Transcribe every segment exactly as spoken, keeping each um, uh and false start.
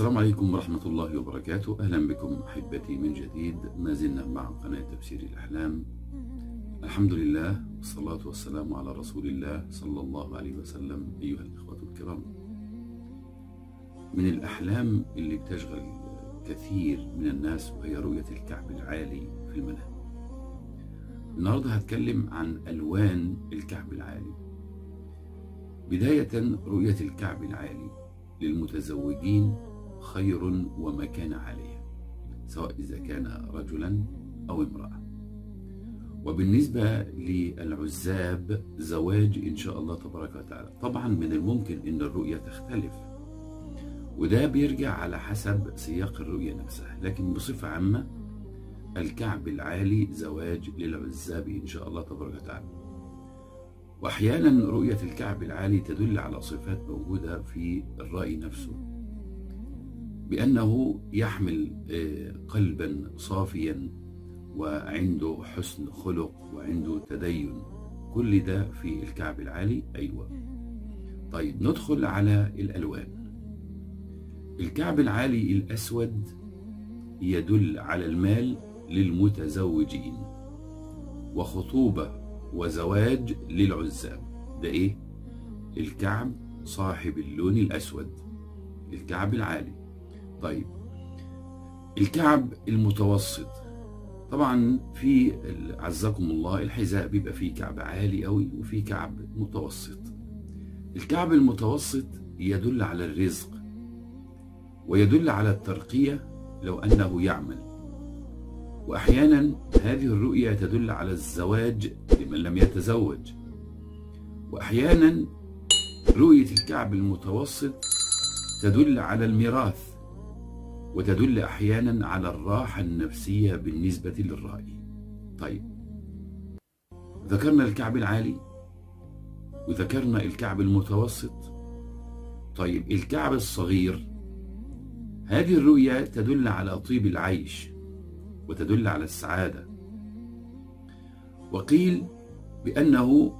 السلام عليكم ورحمة الله وبركاته. أهلا بكم أحبتي من جديد، ما زلنا مع قناة تفسير الأحلام. الحمد لله والصلاة والسلام على رسول الله صلى الله عليه وسلم. أيها الإخوة الكرام، من الأحلام اللي بتشغل كثير من الناس وهي رؤية الكعب العالي في المنام. النهاردة هتكلم عن ألوان الكعب العالي. بداية، رؤية الكعب العالي للمتزوجين خير ومكان عالية، سواء إذا كان رجلا أو امرأة. وبالنسبة للعزاب، زواج إن شاء الله تبارك وتعالى. طبعا من الممكن إن الرؤية تختلف، وده بيرجع على حسب سياق الرؤية نفسها، لكن بصفة عامة الكعب العالي زواج للعزاب إن شاء الله تبارك وتعالى. وأحيانا رؤية الكعب العالي تدل على صفات موجودة في الرأي نفسه، بأنه يحمل قلبا صافيا وعنده حسن خلق وعنده تدين. كل ده في الكعب العالي. أيوة، طيب ندخل على الألوان. الكعب العالي الأسود يدل على المال للمتزوجين، وخطوبة وزواج للعزاب. ده ايه؟ الكعب صاحب اللون الأسود، الكعب العالي. طيب الكعب المتوسط، طبعا في عزكم الله الحذاء بيبقى فيه كعب عالي قوي وفي كعب متوسط. الكعب المتوسط يدل على الرزق ويدل على الترقية لو أنه يعمل. وأحيانا هذه الرؤية تدل على الزواج لمن لم يتزوج. وأحيانا رؤية الكعب المتوسط تدل على الميراث، وتدل أحيانا على الراحة النفسية بالنسبة للرأي. طيب، ذكرنا الكعب العالي وذكرنا الكعب المتوسط. طيب الكعب الصغير، هذه الرؤية تدل على طيب العيش وتدل على السعادة. وقيل بأنه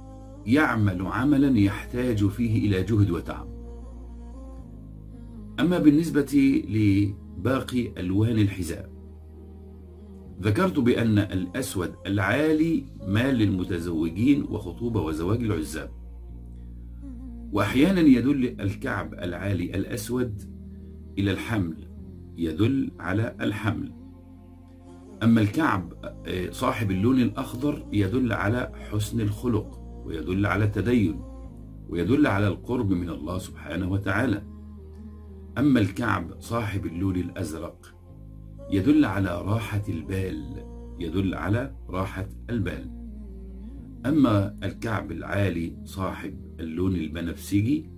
يعمل عملا يحتاج فيه إلى جهد وتعب. أما بالنسبة ل باقي ألوان الحذاء، ذكرت بأن الأسود العالي مال للمتزوجين وخطوبة وزواج العزاب. وأحيانا يدل الكعب العالي الأسود إلى الحمل، يدل على الحمل. أما الكعب صاحب اللون الأخضر يدل على حسن الخلق ويدل على التدين ويدل على القرب من الله سبحانه وتعالى. أما الكعب صاحب اللون الأزرق يدل على راحة البال، يدل على راحة البال. أما الكعب العالي صاحب اللون البنفسجي،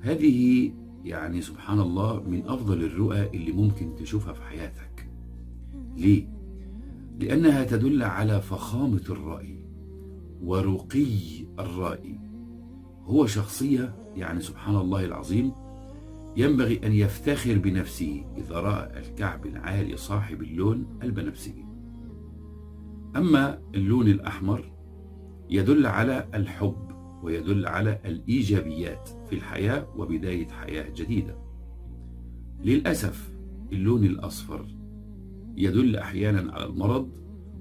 هذه يعني سبحان الله من أفضل الرؤى اللي ممكن تشوفها في حياتك. ليه؟ لأنها تدل على فخامة الرأي ورقي الرأي. هو شخصية يعني سبحان الله العظيم ينبغي أن يفتخر بنفسه إذا رأى الكعب العالي صاحب اللون البنفسجي. أما اللون الأحمر يدل على الحب ويدل على الإيجابيات في الحياة وبداية حياة جديدة. للأسف اللون الأصفر يدل أحيانا على المرض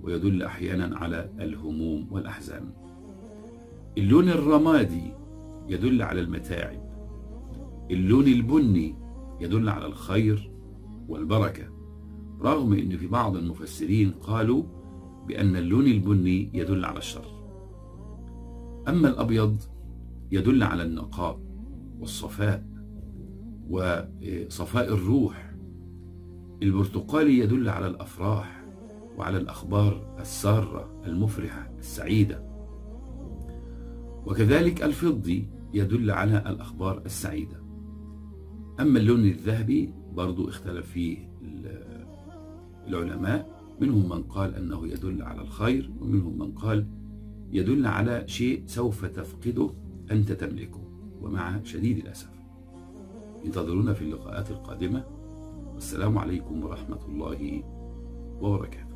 ويدل أحيانا على الهموم والأحزان. اللون الرمادي يدل على المتاعب. اللون البني يدل على الخير والبركة، رغم أن في بعض المفسرين قالوا بأن اللون البني يدل على الشر. أما الأبيض يدل على النقاء والصفاء وصفاء الروح. البرتقالي يدل على الأفراح وعلى الأخبار السارة المفرحة السعيدة. وكذلك الفضي يدل على الأخبار السعيدة. أما اللون الذهبي برضو اختلف فيه العلماء، منهم من قال أنه يدل على الخير، ومنهم من قال يدل على شيء سوف تفقده أنت تملكه، ومع شديد الأسف. انتظرونا في اللقاءات القادمة، والسلام عليكم ورحمة الله وبركاته.